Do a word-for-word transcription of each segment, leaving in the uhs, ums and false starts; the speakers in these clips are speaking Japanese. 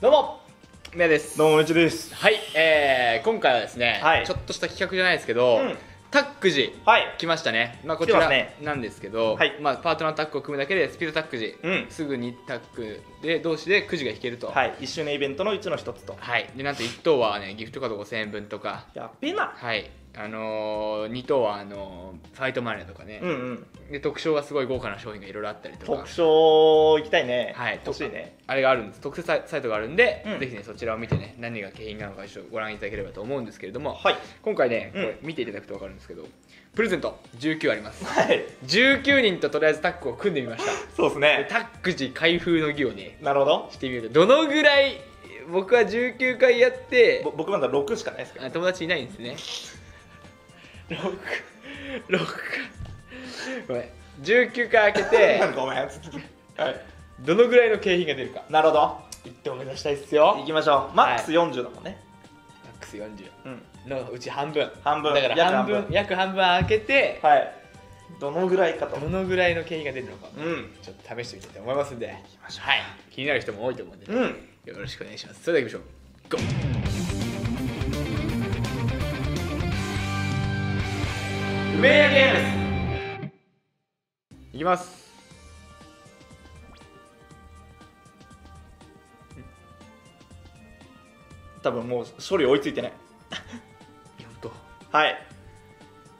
どうもめです。どうもいちです。はい、えー、今回はですね、はい、ちょっとした企画じゃないですけど、うん、タックジ、はい、来ましたね。まあこちらなんですけど、はい、まあパートナータッグを組むだけでスピードタックジ、うん、すぐにタッグで同士でくじが引けると、はい、いっしゅうねんイベントのうちのひとつと、はい、でなんといっ等はねギフトカードごせんえんぶんとか、やっべな、はい、あのー、に等はあのー、ファイトマネーとかね、うん、うん、で特賞がすごい豪華な商品がいろいろあったりとか、特賞行きたいね、はい、欲しいね、あれがあるんです。特設サイトがあるんで、うん、ぜひねそちらを見てね、何が景品なのか一緒ご覧いただければと思うんですけれども、はい、今回ねこれ見ていただくと分かるんですけど、うん、プレゼントじゅうきゅうあります、はい、じゅうきゅうにんととりあえずタッグを組んでみました。そうですね、タッグ時開封の儀をね、なるほど、してみるとどのぐらい、僕はじゅうきゅうかいやって、僕まだろくしかないですけど、友達いないんですね。ろく ろくごめん、じゅうきゅうかい開けてごめん、はい、どのぐらいの景品が出るか。なるほど、いっ等目指したいっすよ。いきましょう。マックスよんじゅうだもんね、はい、マックスよんじゅうのうち半分、半分だから半分、約半分開けて、はい、どのぐらいかと、どのぐらいの景品が出るのか、うん、ちょっと試してみたいと思いますんで、いきましょう。はい、気になる人も多いと思うんで、うん、よろしくお願いします。それではいきましょう。ゴー。ウメイヤーゲームいきます。多分もう処理追いついてないよん等、はい、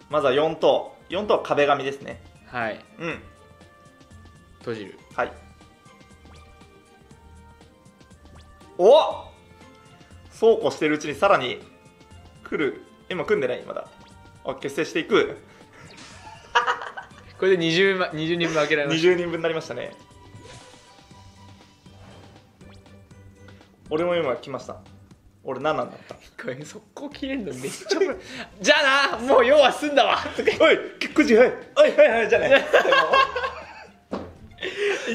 まずはよん等、よん等は壁紙ですね。はい、うん、閉じる、はい、おっ、そうこうしてるうちにさらに来る。今組んでない、まだ結成していくこれでにじゅうにんぶん開けられました。にじゅうにんぶんになりましたね。俺も今来ました。俺ななだった。これ速攻切れんのめっちゃじゃあな、もう用は済んだわおい、くじ、はいはいはいはい、じゃない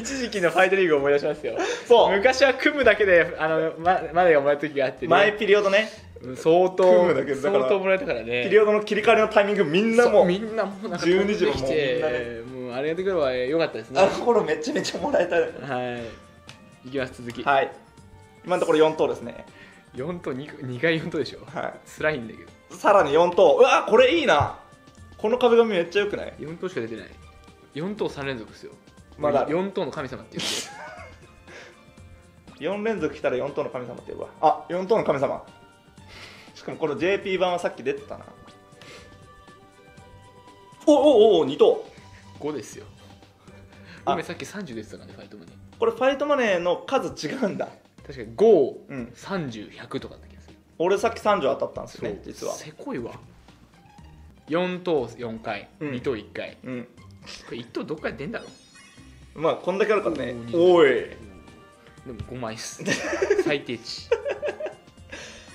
一時期のファイトリーグを思い出しますよ。そう、昔は組むだけであの、ま、までがもらえた時があってね、前ピリオドね、相当相当もらえたからね。ピリオドの切り替えのタイミング、みんなもうみんなもうなんかじゅうにじももうみんなね、もうあれやってくれば良かったですね。あの頃めちゃめちゃもらえた。はい、いきます続き。はい、今のところよん等ですね。よん等 に, にかいよん等でしょ。はい、辛いんだけど、さらによん等。うわ、これいいな、この壁紙めっちゃ良くない。よん等しか出てない。よん等さん連続ですよ。まだよん等の神様って言ってよん連続来たらよん等の神様って言うわ。あ、よん等の神様、しかもこの ジェーピー 版はさっき出てたな。おおおお、に等ごですよ。ごめん、さっきさんじゅう出てたからね、ファイトマネー。これファイトマネーの数違うんだ。確かにご、うん、さんじゅう、ひゃくとかだった気がする。俺さっきさんじゅう当たったんですよね、実は。せこいわ。よん等よんかい、うん、に等いっかい、うん、これいっ等どっかで出んだろ。まあこんだけあるからね。おい、でもごまいっす最低値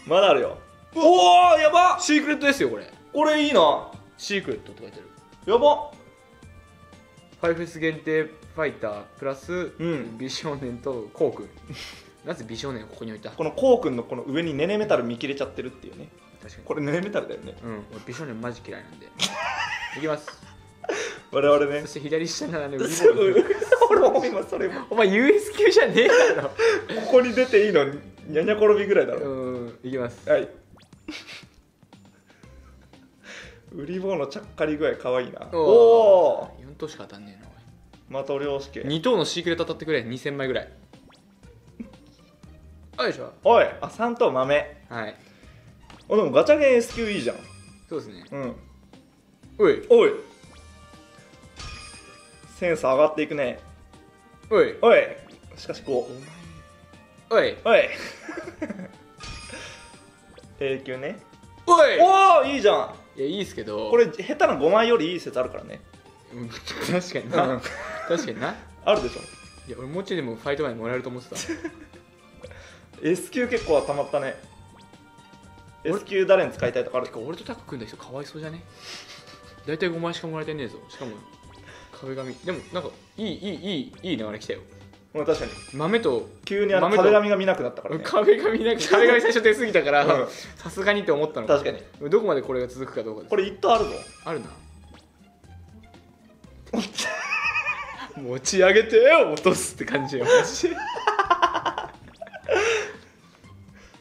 まだあるよ。おお、やば、シークレットですよこれ。これいいな、シークレットって書いてある。やば、ファイフェス限定ファイタープラス、うん、美少年とコウ君なぜ美少年をここに置いた。このコウ君のこの上にネネメタル見切れちゃってるっていうね。確かにこれネネメタルだよね。うん、俺美少年マジ嫌いなんでいきます我々ね。そして左下ならね、ウィボー俺も今それもお前 ユーエス 級じゃねえだろここに出ていいのにゃにゃ転びぐらいだろ。うん、いきます。はいウリボーのちゃっかり具合可愛いな。おお、よん等しか当たんねえな。また両式に等のシークレット当たってくれ、にせんまいぐらいあいしょ。おい、あ、さん等豆。はい、あ、でもガチャゲン S 級いいじゃん。そうですね。うん、おいおい、センス上がっていくね。おいおい、しかしこう、おいおい永久ね。おい、おお、いいじゃん。いや、いいですけど、これ下手なごまいよりいい説あるからね。確かにな、確かにな、あるでしょ。いや、俺もうちょいでもファイト前にもらえると思ってたS 級結構たまったね。 S 級誰に使いたいとかある。てか俺とタッグ組んだ人かわいそうじゃね。大体ごまいしかもらえてねえぞ。しかも壁紙でもなんかいいいいいいいい流れ来たよ。まあ確かに豆と急にあの壁紙が見なくなったからね。壁紙なく、壁紙最初出過ぎたからさすがにって思ったの。確かにどこまでこれが続くかどうかです。これいっ等あるぞ。あるな持ち上げて落とすって感じよ。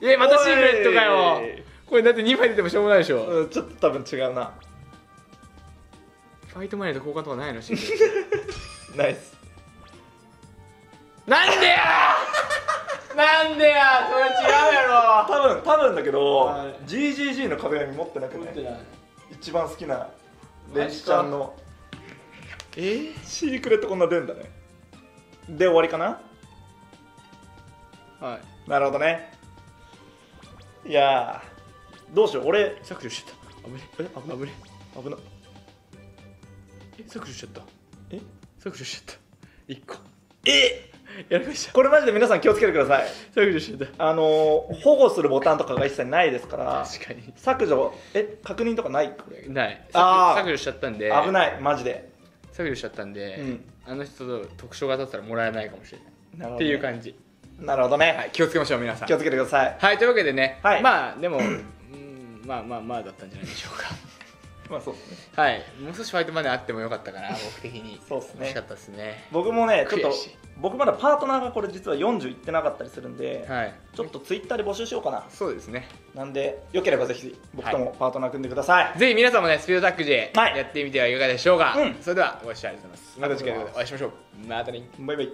え、またシークレットかよ。これだってにまい出てもしょうもないでしょ。うん、ちょっと多分違うな。ファイトマネーと交換とかないのシークレット。ナイス。なんでやなんでや、それ違うやろ。多分多分だけど、はい、ジージージー の壁紙持ってなくない？一番好きなレジちゃんの。えー、シークレットこんな出るんだね。で終わりかな。はい、なるほどね。いやー、どうしよう。俺削除しちゃった。危ねえ、危ねえ、危な。え、削除しちゃった。え、削除しちゃった。一個。え、やりました。これマジで皆さん気をつけてください。削除しちゃった。あのー、保護するボタンとかが一切ないですから。確かに。削除、え、確認とかない？これない。ああ、削除しちゃったんで。危ない、マジで。削除しちゃったんで、うん、あの人と特徴が立ったらもらえないかもしれない、ね、っていう感じ。なるほどね、はい、気をつけましょう皆さん、気をつけてください。はい、というわけでね、はい、まあでもうんまあまあまあだったんじゃないでしょうか。まあそうですね、はい、もう少しファイトマネーあってもよかったかな、僕的に。そうですね、惜しかったですね。僕もね、ちょっと僕まだパートナーがこれ実はよんじゅういってなかったりするんで、はい、ちょっとツイッターで募集しようかな。そうですね、なんでよければぜひ僕ともパートナー組んでください、はい、ぜひ皆さんもね、スピードタッグでやってみてはいかがでしょうか、はい、うん、それではご視聴ありがとうございます。また次回お会いしましょう。またね、バイバイ。